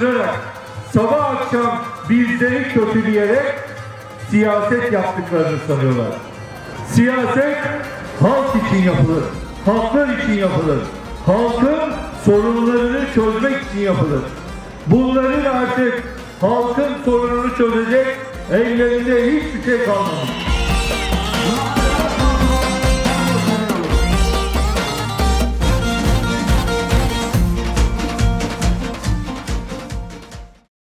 bulaştırarak sabah akşam bizleri kötüleyerek siyaset yaptıklarını sanıyorlar. Siyaset halk için yapılır, halklar için yapılır, halkın sorunlarını çözmek için yapılır. Bunların artık halkın sorununu çözecek ellerinde hiçbir şey kalmamış.